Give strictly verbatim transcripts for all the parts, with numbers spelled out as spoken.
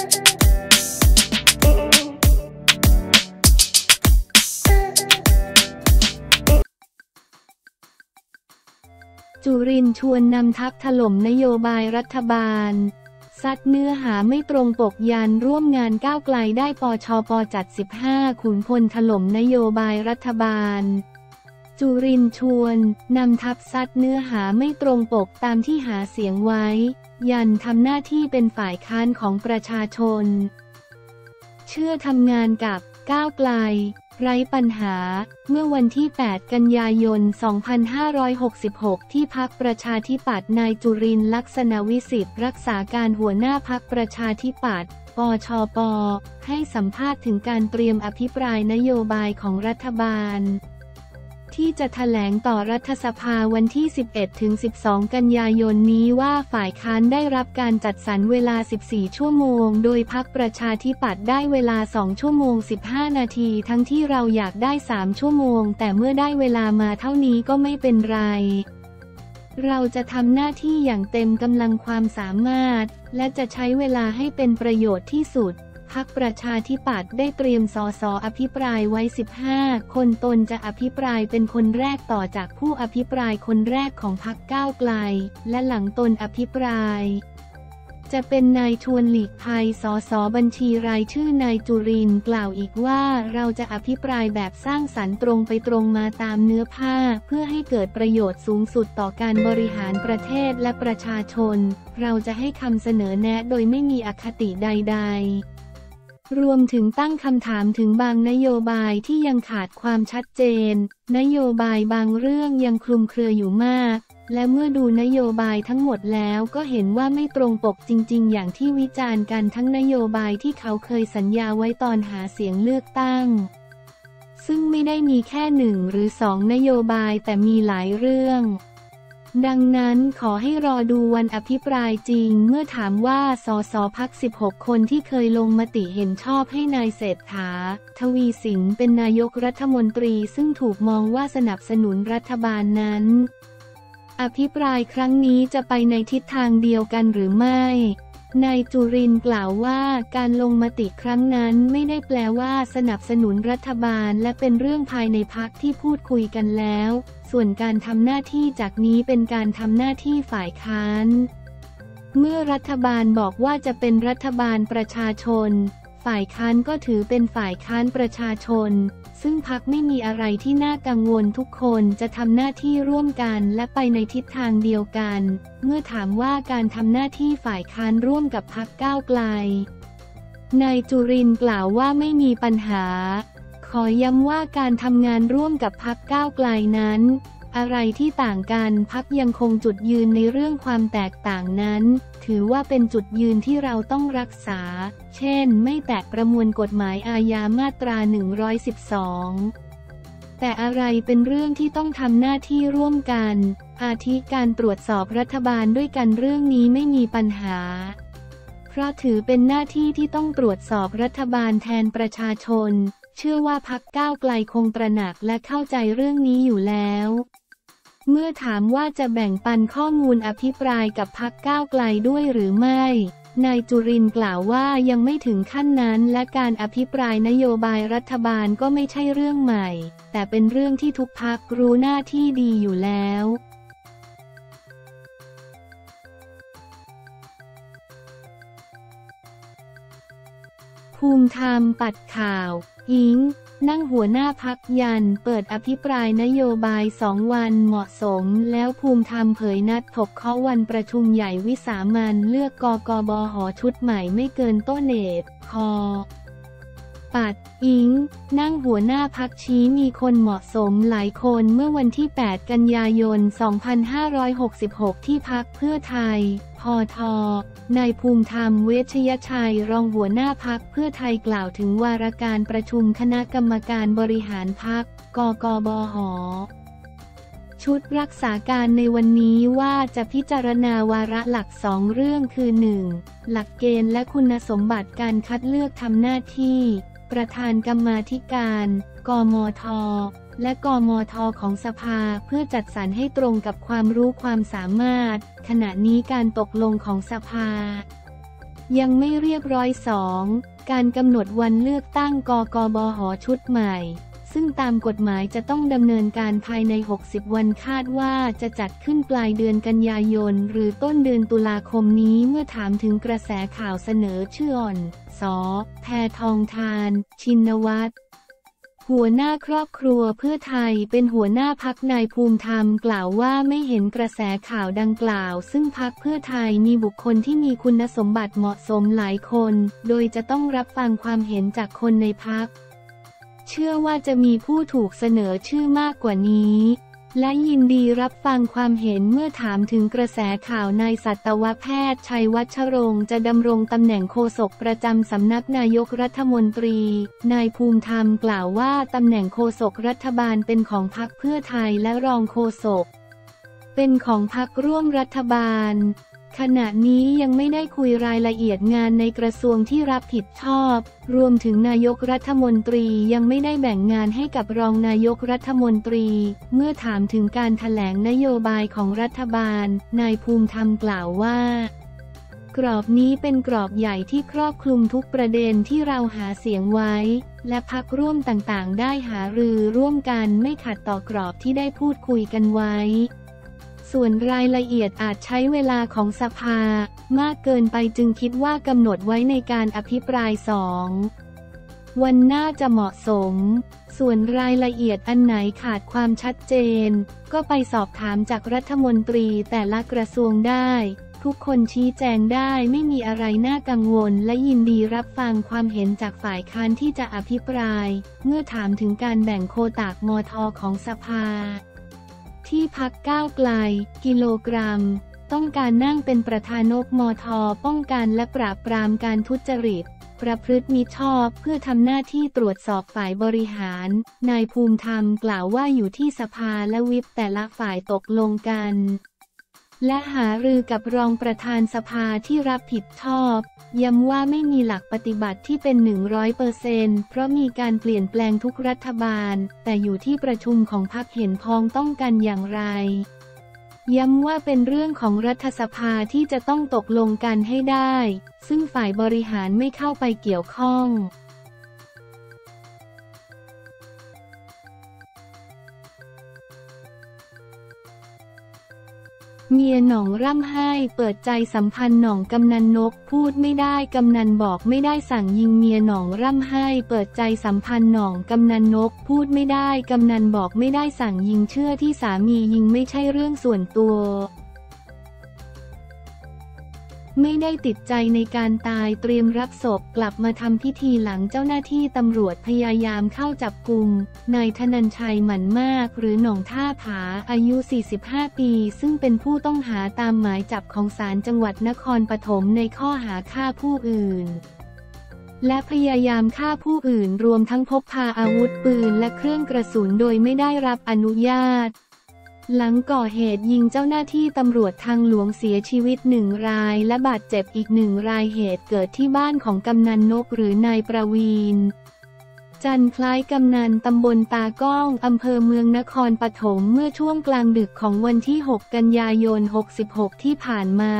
จุรินทร์ชวนนำทัพถล่มนโยบายรัฐบาลซัดเนื้อหาไม่ตรงปกยานร่วมงานก้าวไกลได้ปชป.จัดสิบห้าขุนพลถล่มนโยบายรัฐบาลจุรินทร์ชวนนำทัพซัดเนื้อหาไม่ตรงปกตามที่หาเสียงไว้ยันทำหน้าที่เป็นฝ่ายค้านของประชาชนเชื่อทำงานกับก้าวไกลไร้ปัญหาเมื่อวันที่แปดกันยายนสองพันห้าร้อยหกสิบหกที่พรรคประชาธิปัตย์นายจุรินทร์ ลักษณวิสิทธิ์รักษาการหัวหน้าพรรคประชาธิปัตย์ปชป.ให้สัมภาษณ์ถึงการเตรียมอภิปรายนโยบายของรัฐบาลที่จะแถลงต่อรัฐสภาวันที่ สิบเอ็ดถึงสิบสองกันยายนนี้ว่าฝ่ายค้านได้รับการจัดสรรเวลาสิบสี่ชั่วโมงโดยพรรคประชาธิปัตย์ได้เวลาสองชั่วโมงสิบห้านาทีทั้งที่เราอยากได้สามชั่วโมงแต่เมื่อได้เวลามาเท่านี้ก็ไม่เป็นไรเราจะทำหน้าที่อย่างเต็มกำลังความสามารถและจะใช้เวลาให้เป็นประโยชน์ที่สุดพรรคประชาธิปัตย์ได้เตรียมส.ส.อภิปรายไว้สิบห้าคนตนจะอภิปรายเป็นคนแรกต่อจากผู้อภิปรายคนแรกของพรรคก้าวไกลและหลังตนอภิปรายจะเป็นนายชวนหลีกภัยส.ส.บัญชีรายชื่อนายจุรินทร์กล่าวอีกว่าเราจะอภิปรายแบบสร้างสรรค์ตรงไปตรงมาตามเนื้อผ้าเพื่อให้เกิดประโยชน์สูงสุดต่อการบริหารประเทศและประชาชนเราจะให้คำเสนอแนะโดยไม่มีอคติใดๆรวมถึงตั้งคำถามถึงบางนโยบายที่ยังขาดความชัดเจนนโยบายบางเรื่องยังคลุมเครืออยู่มากและเมื่อดูนโยบายทั้งหมดแล้วก็เห็นว่าไม่ตรงปกจริงๆอย่างที่วิจารณ์กันทั้งนโยบายที่เขาเคยสัญญาไว้ตอนหาเสียงเลือกตั้งซึ่งไม่ได้มีแค่หนึ่งหรือสองนโยบายแต่มีหลายเรื่องดังนั้นขอให้รอดูวันอภิปรายจริงเมื่อถามว่าส.ส.พรรคสิบหกคนที่เคยลงมติเห็นชอบให้นายเศรษฐาทวีสินเป็นนายกรัฐมนตรีซึ่งถูกมองว่าสนับสนุนรัฐบาลนั้นอภิปรายครั้งนี้จะไปในทิศทางเดียวกันหรือไม่นายจุรินทร์กล่าวว่าการลงมติครั้งนั้นไม่ได้แปลว่าสนับสนุนรัฐบาลและเป็นเรื่องภายในพรรคที่พูดคุยกันแล้วส่วนการทำหน้าที่จากนี้เป็นการทำหน้าที่ฝ่ายค้านเมื่อรัฐบาลบอกว่าจะเป็นรัฐบาลประชาชนฝ่ายค้านก็ถือเป็นฝ่ายค้านประชาชนซึ่งพรรคไม่มีอะไรที่น่ากังวลทุกคนจะทำหน้าที่ร่วมกันและไปในทิศทางเดียวกันเมื่อถามว่าการทำหน้าที่ฝ่ายค้านร่วมกับพรรคก้าวไกลนายจุรินทร์กล่าวว่าไม่มีปัญหาขอย้ำว่าการทำงานร่วมกับพรรคก้าวไกลนั้นอะไรที่ต่างกันพรรคยังคงจุดยืนในเรื่องความแตกต่างนั้นถือว่าเป็นจุดยืนที่เราต้องรักษาเช่นไม่แตะประมวลกฎหมายอาญามาตราหนึ่งร้อยสิบสองแต่อะไรเป็นเรื่องที่ต้องทำหน้าที่ร่วมกันอาทิการตรวจสอบรัฐบาลด้วยกันเรื่องนี้ไม่มีปัญหาเพราะถือเป็นหน้าที่ที่ต้องตรวจสอบรัฐบาลแทนประชาชนเชื่อว่าพรรคก้าวไกลคงตระหนักและเข้าใจเรื่องนี้อยู่แล้วเมื่อถามว่าจะแบ่งปันข้อมูลอภิปรายกับพรรคก้าวไกลด้วยหรือไม่นายจุรินทร์กล่าวว่ายังไม่ถึงขั้นนั้นและการอภิปรายนโยบายรัฐบาลก็ไม่ใช่เรื่องใหม่แต่เป็นเรื่องที่ทุกพรรครู้หน้าที่ดีอยู่แล้วภูมิธรรมปัดข่าวอิงนั่งหัวหน้าพรรคยันเปิดอภิปรายนโยบายสองวันเหมาะสมแล้วภูมิธรรมเผยนัดถกข้อวันประชุมใหญ่วิสามัญเลือกกกบห.ชุดใหม่ไม่เกินต้นเนตรคอปัดอิงนั่งหัวหน้าพรรคชี้มีคนเหมาะสมหลายคนเมื่อวันที่แปดกันยายนสองพันห้าร้อยหกสิบหกที่พรรคเพื่อไทยพท.นายภูมิธรรมเวชยชัยรองหัวหน้าพรรคเพื่อไทยกล่าวถึงวาระการประชุมคณะกรรมการบริหารพรรคกกบห.ชุดรักษาการในวันนี้ว่าจะพิจารณาวาระหลักสองเรื่องคือ หนึ่ง หลักเกณฑ์และคุณสมบัติการคัดเลือกทำหน้าที่ประธานกรรมาธิการกมธ.และกมธ.ของสภาเพื่อจัดสรรให้ตรงกับความรู้ความสามารถขณะนี้การตกลงของสภา ยังไม่เรียบร้อย สอง การกำหนดวันเลือกตั้งกกบห.ชุดใหม่ซึ่งตามกฎหมายจะต้องดำเนินการภายในหกสิบวันคาดว่าจะจัดขึ้นปลายเดือนกันยายนหรือต้นเดือนตุลาคมนี้เมื่อถามถึงกระแสข่าวเสนอชื่ออ่อนส.แพทองธารชินวัตรหัวหน้าครอบครัวเพื่อไทยเป็นหัวหน้าพรรคนายภูมิธรรมกล่าวว่าไม่เห็นกระแสข่าวดังกล่าวซึ่งพรรคเพื่อไทยมีบุคคลที่มีคุณสมบัติเหมาะสมหลายคนโดยจะต้องรับฟังความเห็นจากคนในพรรคเชื่อว่าจะมีผู้ถูกเสนอชื่อมากกว่านี้และยินดีรับฟังความเห็นเมื่อถามถึงกระแสข่าวนายสัตวแพทย์ชัยวัชรงค์จะดำรงตำแหน่งโฆษกประจำสำนักนายกรัฐมนตรีนายภูมิธรรมกล่าวว่าตำแหน่งโฆษกรัฐบาลเป็นของพรรคเพื่อไทยและรองโฆษกเป็นของพรรคร่วมรัฐบาลขณะนี้ยังไม่ได้คุยรายละเอียดงานในกระทรวงที่รับผิดชอบรวมถึงนายกรัฐมนตรียังไม่ได้แบ่งงานให้กับรองนายกรัฐมนตรีเมื่อถามถึงการแถลงนโยบายของรัฐบาลนายภูมิธรรมกล่าวว่ากรอบนี้เป็นกรอบใหญ่ที่ครอบคลุมทุกประเด็นที่เราหาเสียงไว้และพรรคร่วมต่างๆได้หารือร่วมกันไม่ขัดต่อกรอบที่ได้พูดคุยกันไว้ส่วนรายละเอียดอาจใช้เวลาของสภามากเกินไปจึงคิดว่ากำหนดไว้ในการอภิปรายสองวันน่าจะเหมาะสมส่วนรายละเอียดอันไหนขาดความชัดเจนก็ไปสอบถามจากรัฐมนตรีแต่ละกระทรวงได้ทุกคนชี้แจงได้ไม่มีอะไรน่ากังวลและยินดีรับฟังความเห็นจากฝ่ายค้านที่จะอภิปรายเมื่อถามถึงการแบ่งโควต้ามท.ของสภาที่พรรคก้าวไกลกิโลกรัมต้องการนั่งเป็นประธานกมท.ป้องกันและปราบปรามการทุจริตประพฤติมิชอบเพื่อทำหน้าที่ตรวจสอบฝ่ายบริหารนายภูมิธรรมกล่าวว่าอยู่ที่สภาและวิปแต่ละฝ่ายตกลงกันและหารือกับรองประธานสภาที่รับผิดชอบย้ำว่าไม่มีหลักปฏิบัติที่เป็น หนึ่งร้อยเปอร์เซ็นต์ เพราะมีการเปลี่ยนแปลงทุกรัฐบาลแต่อยู่ที่ประชุมของพรรคเห็นพ้องต้องกันอย่างไรย้ำว่าเป็นเรื่องของรัฐสภาที่จะต้องตกลงกันให้ได้ซึ่งฝ่ายบริหารไม่เข้าไปเกี่ยวข้องเมียหน่องร่ำไห้เปิดใจสัมพันธ์หน่องกำนันนกพูดไม่ได้กำนันบอกไม่ได้สั่งยิงเมียหน่องร่ำไห้เปิดใจสัมพันธ์หน่องกำนันนกพูดไม่ได้กำนันบอกไม่ได้สั่งยิงเชื่อที่สามียิงไม่ใช่เรื่องส่วนตัวไม่ได้ติดใจในการตายเตรียมรับศพกลับมาทำพิธีหลังเจ้าหน้าที่ตำรวจพยายามเข้าจับกุมนายธนัญชัยหมั่นมากหรือหน่องท่าผาอายุสี่สิบห้าปีซึ่งเป็นผู้ต้องหาตามหมายจับของศาลจังหวัดนครปฐมในข้อหาฆ่าผู้อื่นและพยายามฆ่าผู้อื่นรวมทั้งพกพาอาวุธปืนและเครื่องกระสุนโดยไม่ได้รับอนุญาตหลังก่อเหตุยิงเจ้าหน้าที่ตำรวจทางหลวงเสียชีวิตหนึ่งรายและบาดเจ็บอีกหนึ่งรายเหตุเกิดที่บ้านของกำนันนกหรือนายประวีณจันทร์คล้ายกำนันตำบลตาก้องอำเภอเมืองนครปฐมเมื่อช่วงกลางดึกของวันที่หกกันยายนหกสิบหกที่ผ่านมา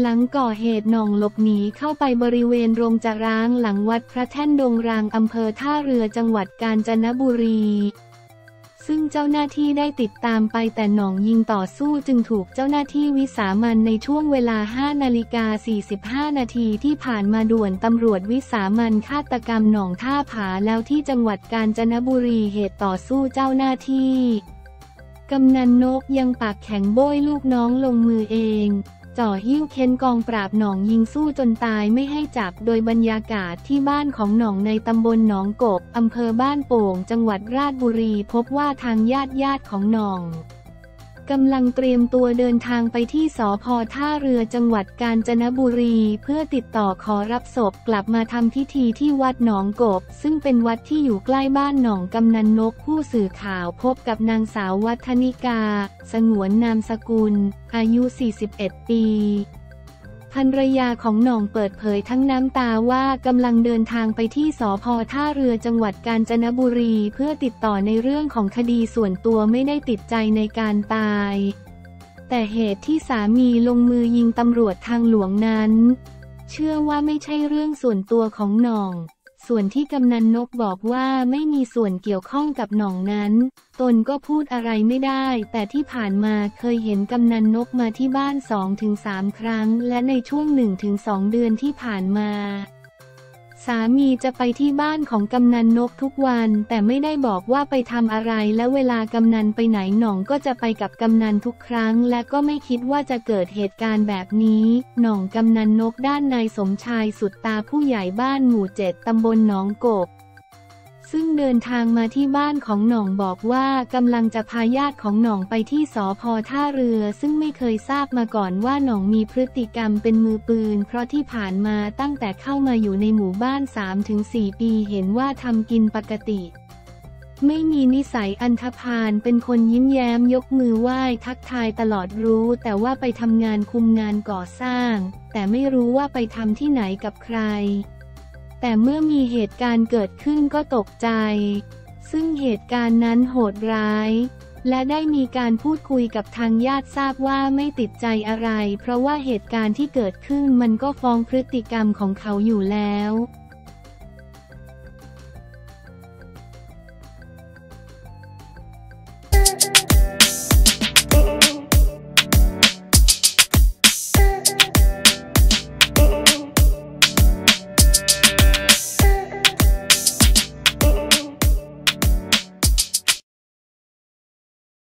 หลังก่อเหตุหน่องหลบหนีเข้าไปบริเวณโรงจร้างหลังวัดพระแท่นดงรางอำเภอท่าเรือจังหวัดกาญจนบุรีซึ่งเจ้าหน้าที่ได้ติดตามไปแต่หน่องยิงต่อสู้จึงถูกเจ้าหน้าที่วิสามันในช่วงเวลา ห้านาฬิกาสี่สิบห้านาทีที่ผ่านมาด่วนตำรวจวิสามันฆาตกรรมหน่องท่าผาแล้วที่จังหวัดกาญจนบุรีเหตุต่อสู้เจ้าหน้าที่กำนันนกยังปากแข็งโบ้ยลูกน้องลงมือเองจ่อหิ้วเค้นกองปราบหนองยิงสู้จนตายไม่ให้จับโดยบรรยากาศที่บ้านของหนองในตำบลหนองกบอำเภอบ้านโป่งจังหวัดราชบุรีพบว่าทางญาติญาติของหนองกำลังเตรียมตัวเดินทางไปที่สภ.ท่าเรือจังหวัดกาญจนบุรีเพื่อติดต่อขอรับศพกลับมาทำพิธีที่วัดหนองกบซึ่งเป็นวัดที่อยู่ใกล้บ้านหนองกำนันนกผู้สื่อข่าวพบกับนางสาววัฒนิกาสงวนนามสกุลอายุสี่สิบเอ็ดปีภรรยาของหน่องเปิดเผยทั้งน้ำตาว่ากำลังเดินทางไปที่สภ.ท่าเรือจังหวัดกาญจนบุรีเพื่อติดต่อในเรื่องของคดีส่วนตัวไม่ได้ติดใจในการตายแต่เหตุที่สามีลงมือยิงตำรวจทางหลวงนั้น เชื่อว่าไม่ใช่เรื่องส่วนตัวของหน่องส่วนที่กำนันนกบอกว่าไม่มีส่วนเกี่ยวข้องกับหน่องนั้นตนก็พูดอะไรไม่ได้แต่ที่ผ่านมาเคยเห็นกำนันนกมาที่บ้าน สองถึงสาม ครั้งและในช่วง หนึ่งถึงสอง เดือนที่ผ่านมาสามีจะไปที่บ้านของกำนันนกทุกวันแต่ไม่ได้บอกว่าไปทำอะไรและเวลากำนันไปไหนหน่องก็จะไปกับกำนันทุกครั้งและก็ไม่คิดว่าจะเกิดเหตุการณ์แบบนี้หน่องกำนันนกด้านนายสมชายสุดตาผู้ใหญ่บ้านหมู่เจ็ดตำบลหนองกบซึ่งเดินทางมาที่บ้านของหน่องบอกว่ากำลังจะพาญาติของหน่องไปที่สภ.ท่าเรือซึ่งไม่เคยทราบมาก่อนว่าหน่องมีพฤติกรรมเป็นมือปืนเพราะที่ผ่านมาตั้งแต่เข้ามาอยู่ในหมู่บ้าน สามถึงสี่ ปีเห็นว่าทำกินปกติไม่มีนิสัยอันธพาลเป็นคนยิ้มแย้มยกมือไหว้ทักทายตลอดรู้แต่ว่าไปทำงานคุมงานก่อสร้างแต่ไม่รู้ว่าไปทำที่ไหนกับใครแต่เมื่อมีเหตุการณ์เกิดขึ้นก็ตกใจซึ่งเหตุการณ์นั้นโหดร้ายและได้มีการพูดคุยกับทางญาติทราบว่าไม่ติดใจอะไรเพราะว่าเหตุการณ์ที่เกิดขึ้นมันก็ฟ้องพฤติกรรมของเขาอยู่แล้ว